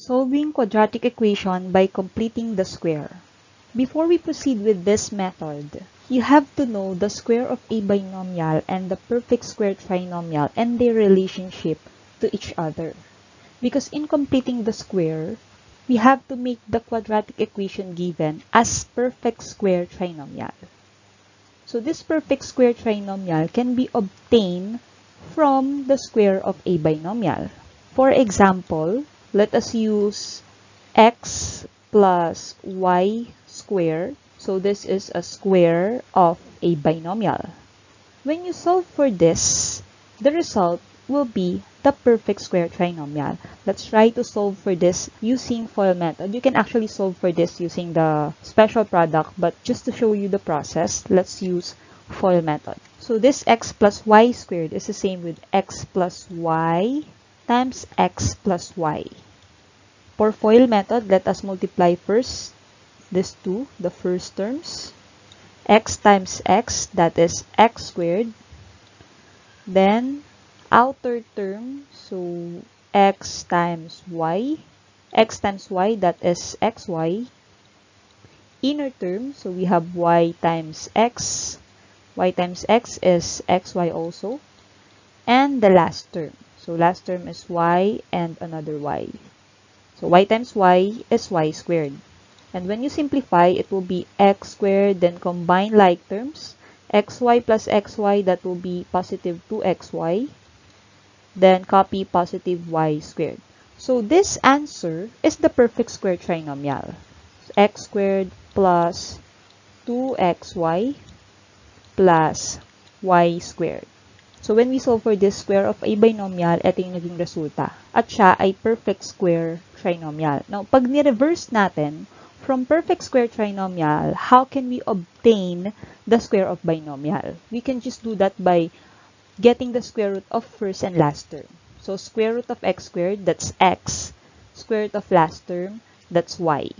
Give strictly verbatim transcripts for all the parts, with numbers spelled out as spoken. Solving quadratic equation by completing the square. Before we proceed with this method, you have to know the square of a binomial and the perfect square trinomial and their relationship to each other. Because in completing the square, we have to make the quadratic equation given as perfect square trinomial. So this perfect square trinomial can be obtained from the square of a binomial. For example, let us use x plus y squared. So this is a square of a binomial. When you solve for this, the result will be the perfect square trinomial. Let's try to solve for this using FOIL method. You can actually solve for this using the special product, but just to show you the process, let's use FOIL method. So this x plus y squared is the same with x plus y times x plus y. For FOIL method, let us multiply first these two, the first terms. X times x, that is x squared. Then outer term, so x times y, x times y, that is xy. Inner term, so we have y times x, y times x is xy also. And the last term, so last term is y and another y. So y times y is y squared. And when you simplify, it will be x squared, then combine like terms, xy plus xy, that will be positive two x y. Then copy positive y squared. So this answer is the perfect square trinomial. X squared plus two x y plus y squared. So when we solve for this square of a binomial, ito yung naging resulta. At siya ay perfect square trinomial. Now, pag ni-reverse natin, from perfect square trinomial, how can we obtain the square of binomial? We can just do that by getting the square root of first and last term. So square root of x squared, that's x. Square root of last term, that's y.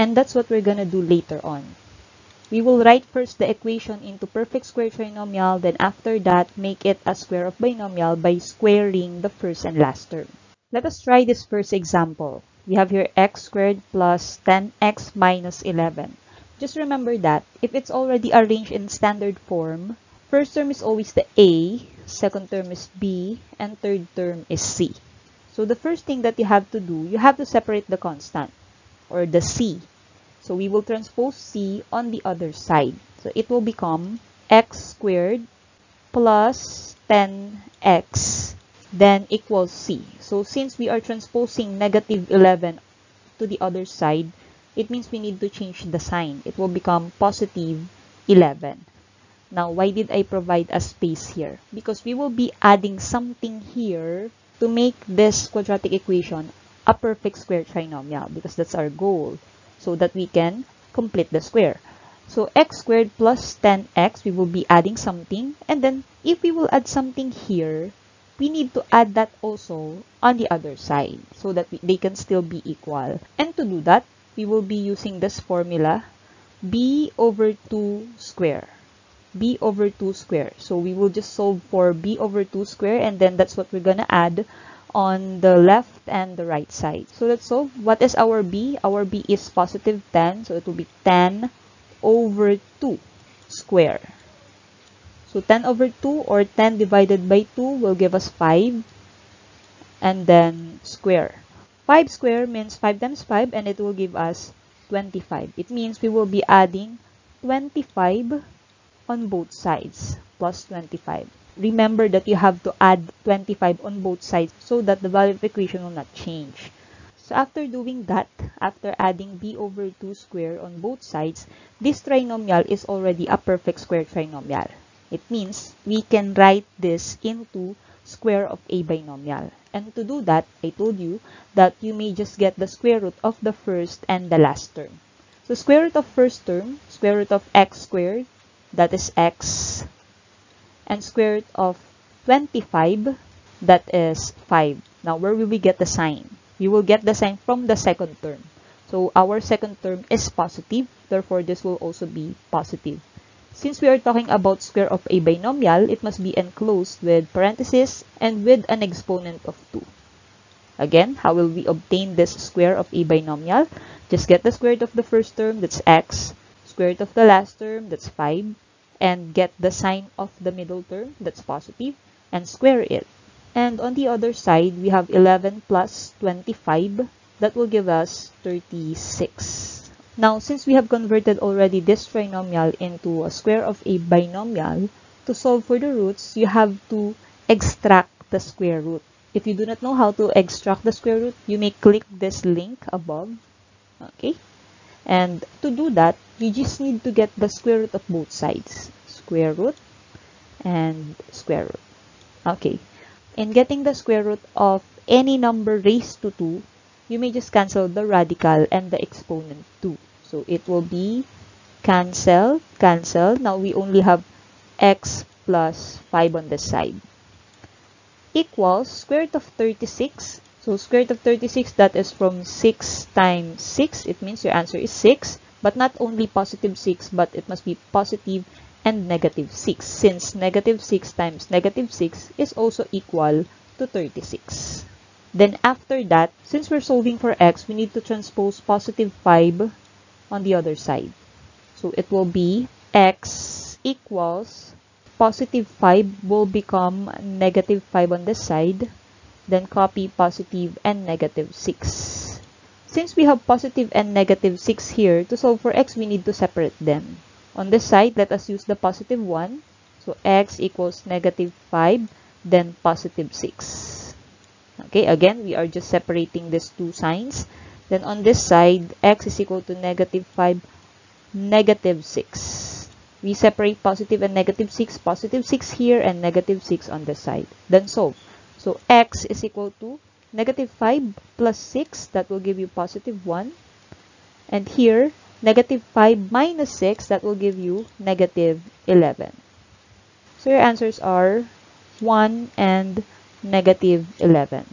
And that's what we're gonna do later on. We will write first the equation into perfect square trinomial, then after that, make it a square of binomial by squaring the first and last term. Let us try this first example. We have here x squared plus ten x minus eleven. Just remember that if it's already arranged in standard form, first term is always the a, second term is b, and third term is c. So the first thing that you have to do, you have to separate the constant, or the c. So we will transpose c on the other side. So it will become x squared plus ten x, then equals c. So since we are transposing negative eleven to the other side, it means we need to change the sign. It will become positive eleven. Now, why did I provide a space here? Because we will be adding something here to make this quadratic equation a perfect square trinomial, because that's our goal, so that we can complete the square. So x squared plus ten x, we will be adding something. And then, if we will add something here, we need to add that also on the other side, so that we, they can still be equal. And to do that, we will be using this formula, b over two square. b over two square. So we will just solve for b over two square, and then that's what we're gonna add on the left and the right side. So let's solve. What is our b? Our b is positive ten, so it will be ten over two square. So ten over two, or ten divided by two, will give us five, and then square. five square means five times five, and it will give us twenty-five. It means we will be adding twenty-five on both sides, plus twenty-five. Remember that you have to add twenty-five on both sides so that the value of the equation will not change. So after doing that, after adding b over two square on both sides, this trinomial is already a perfect square trinomial. It means we can write this into square of a binomial. And to do that, I told you that you may just get the square root of the first and the last term. So square root of first term, square root of x squared, that is x, and square root of twenty-five, that is five. Now, where will we get the sign? We will get the sign from the second term. So, our second term is positive, therefore, this will also be positive. Since we are talking about square of a binomial, it must be enclosed with parentheses and with an exponent of two. Again, how will we obtain this square of a binomial? Just get the square root of the first term, that's x, square root of the last term, that's five, and get the sign of the middle term, that's positive, and square it. And on the other side, we have eleven plus twenty-five, that will give us thirty-six. Now, since we have converted already this trinomial into a square of a binomial, to solve for the roots, you have to extract the square root. If you do not know how to extract the square root, you may click this link above. Okay? And to do that, you just need to get the square root of both sides. Square root and square root. Okay. In getting the square root of any number raised to two, you may just cancel the radical and the exponent two. So it will be cancel, cancel. Now we only have x plus five on this side. Equals square root of thirty-six. So square root of thirty-six, that is from six times six. It means your answer is six, but not only positive six, but it must be positive and negative six, since negative six times negative six is also equal to thirty-six. Then after that, since we're solving for x, we need to transpose positive five on the other side. So it will be x equals positive five will become negative five on this side. Then copy positive and negative six. Since we have positive and negative six here, to solve for x, we need to separate them. On this side, let us use the positive one. So x equals negative five, then positive six. Okay, again, we are just separating these two signs. Then on this side, x is equal to negative five, negative six. We separate positive and negative six, positive six here, and negative six on this side. Then solve. So x is equal to negative five plus six, that will give you positive one. And here, negative five minus six, that will give you negative eleven. So your answers are one and negative eleven.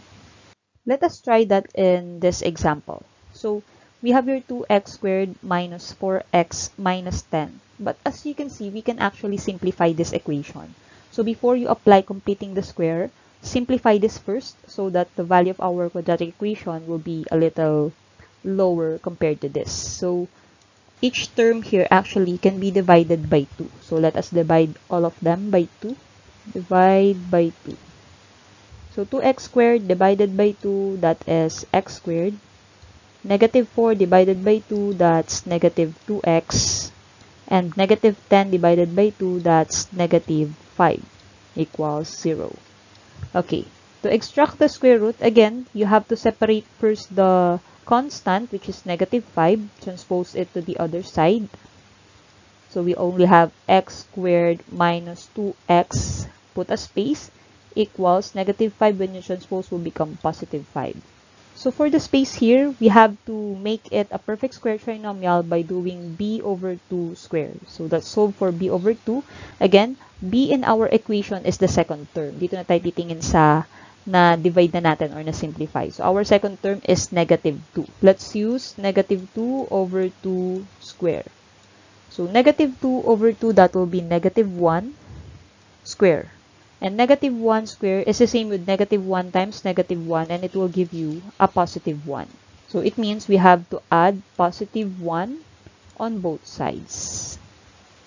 Let us try that in this example. So we have here two x squared minus four x minus ten. But as you can see, we can actually simplify this equation. So before you apply completing the square, simplify this first so that the value of our quadratic equation will be a little lower compared to this. So each term here actually can be divided by two. So let us divide all of them by two. Divide by two. So two x squared divided by two, that is x squared. Negative four divided by two, that's negative two x. And negative ten divided by two, that's negative five, equals zero. Okay, to extract the square root, again, you have to separate first the constant, which is negative five, transpose it to the other side. So we only have x squared minus two x, put a space, equals negative five, when you transpose will become positive five. So for the space here, we have to make it a perfect square trinomial by doing b over two squared. So let's solve for b over two. Again, b in our equation is the second term. Dito na tayo titingin sa na-divide na natin or na-simplify. So our second term is negative two. Let's use negative two over two squared. So negative two over two, that will be negative one squared. And negative one squared is the same with negative one times negative one, and it will give you a positive one. So it means we have to add positive one on both sides.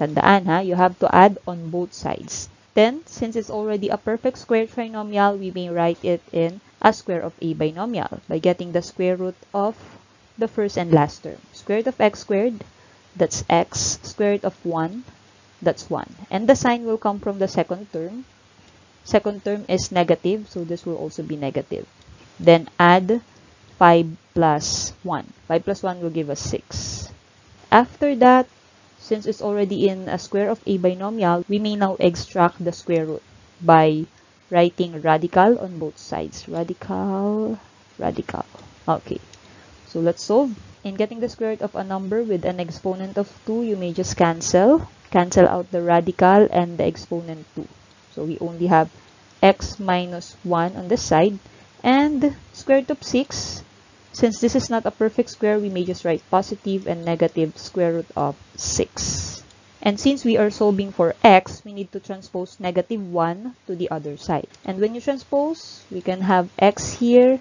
Tandaan ha, you have to add on both sides. Then, since it's already a perfect square trinomial, we may write it in a square of a binomial by getting the square root of the first and last term. Square root of x squared, that's x. Square root of one, that's one. And the sign will come from the second term. Second term is negative, so this will also be negative. Then add five plus one. five plus one will give us six. After that, since it's already in a square of a binomial, we may now extract the square root by writing radical on both sides. Radical, radical. Okay, so let's solve. In getting the square root of a number with an exponent of two, you may just cancel. Cancel out the radical and the exponent two. So we only have x minus one on this side. And square root of six, since this is not a perfect square, we may just write positive and negative square root of six. And since we are solving for x, we need to transpose negative one to the other side. And when you transpose, we can have x here,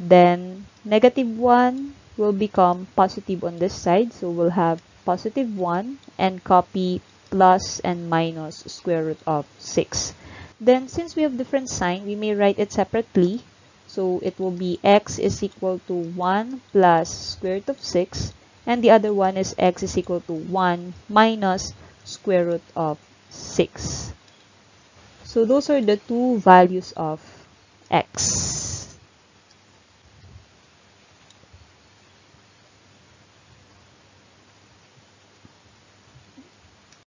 Then negative one will become positive on this side. So we'll have positive one and copy plus and minus square root of six. Then since we have different sign, we may write it separately. So it will be x is equal to one plus square root of six. And the other one is x is equal to one minus square root of six. So those are the two values of x.